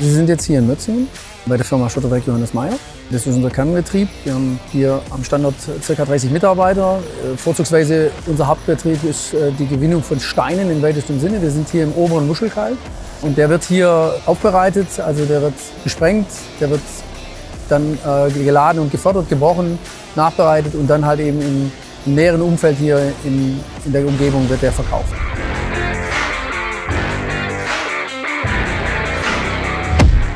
Sie sind jetzt hier in Mötzingen bei der Firma Schotterwerk Johannes Mayer. Das ist unser Kernbetrieb. Wir haben hier am Standort ca. 30 Mitarbeiter. Vorzugsweise unser Hauptbetrieb ist die Gewinnung von Steinen im weitesten Sinne. Wir sind hier im oberen Muschelkalk und der wird hier aufbereitet, also der wird gesprengt, der wird dann geladen und gefördert, gebrochen, nachbereitet und dann halt eben im näheren Umfeld hier in der Umgebung wird der verkauft.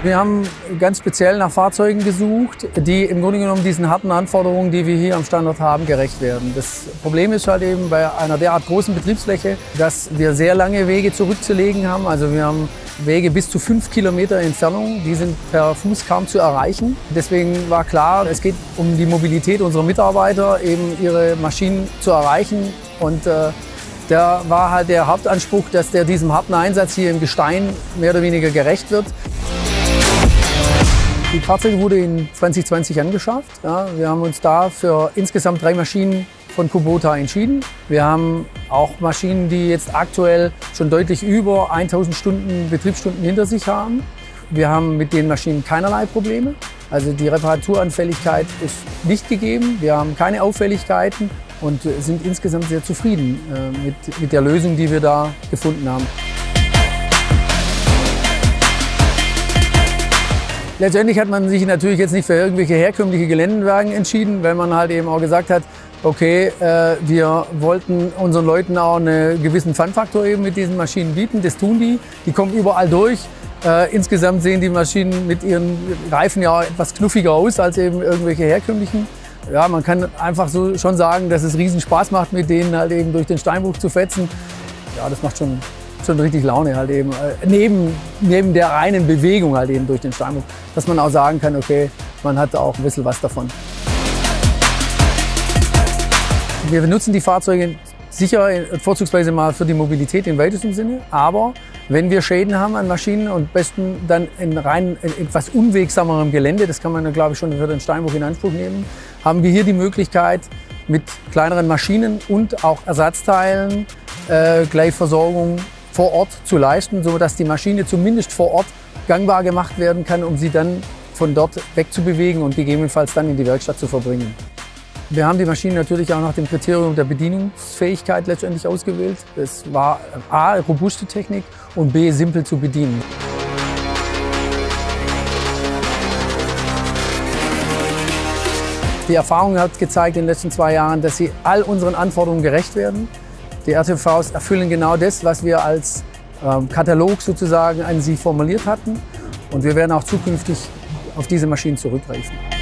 Wir haben ganz speziell nach Fahrzeugen gesucht, die im Grunde genommen diesen harten Anforderungen, die wir hier am Standort haben, gerecht werden. Das Problem ist halt eben bei einer derart großen Betriebsfläche, dass wir sehr lange Wege zurückzulegen haben. Also wir haben Wege bis zu 5 Kilometer Entfernung, die sind per Fuß kaum zu erreichen. Deswegen war klar, es geht um die Mobilität unserer Mitarbeiter, eben ihre Maschinen zu erreichen. Und da war halt der Hauptanspruch, dass der diesem harten Einsatz hier im Gestein mehr oder weniger gerecht wird. Die Fahrzeuge wurde in 2020 angeschafft. Ja, wir haben uns da für insgesamt 3 Maschinen von Kubota entschieden. Wir haben auch Maschinen, die jetzt aktuell schon deutlich über 1000 Stunden Betriebsstunden hinter sich haben. Wir haben mit den Maschinen keinerlei Probleme. Also die Reparaturanfälligkeit ist nicht gegeben. Wir haben keine Auffälligkeiten und sind insgesamt sehr zufrieden mit der Lösung, die wir da gefunden haben. Letztendlich hat man sich natürlich jetzt nicht für irgendwelche herkömmliche Geländewagen entschieden, weil man halt eben auch gesagt hat, okay, wir wollten unseren Leuten auch einen gewissen Fun-Faktor eben mit diesen Maschinen bieten. Das tun die. Die kommen überall durch. Insgesamt sehen die Maschinen mit ihren Reifen ja etwas knuffiger aus als eben irgendwelche herkömmlichen. Ja, man kann einfach so schon sagen, dass es riesen Spaß macht, mit denen halt eben durch den Steinbruch zu fetzen. Ja, das macht schon richtig Laune halt eben, neben der reinen Bewegung halt eben durch den Steinbruch, dass man auch sagen kann, okay, man hat auch ein bisschen was davon. Wir benutzen die Fahrzeuge sicher vorzugsweise mal für die Mobilität im weitesten Sinne, aber wenn wir Schäden haben an Maschinen und besten dann in etwas unwegsamerem Gelände, das kann man, glaube ich, schon für den Steinbruch in Anspruch nehmen, haben wir hier die Möglichkeit, mit kleineren Maschinen und auch Ersatzteilen gleich Versorgung vor Ort zu leisten, sodass die Maschine zumindest vor Ort gangbar gemacht werden kann, um sie dann von dort wegzubewegen und gegebenenfalls dann in die Werkstatt zu verbringen. Wir haben die Maschine natürlich auch nach dem Kriterium der Bedienungsfähigkeit letztendlich ausgewählt. Es war A, robuste Technik und B, simpel zu bedienen. Die Erfahrung hat gezeigt in den letzten 2 Jahren, dass sie all unseren Anforderungen gerecht werden. Die RTVs erfüllen genau das, was wir als Katalog sozusagen an sie formuliert hatten. Und wir werden auch zukünftig auf diese Maschinen zurückgreifen.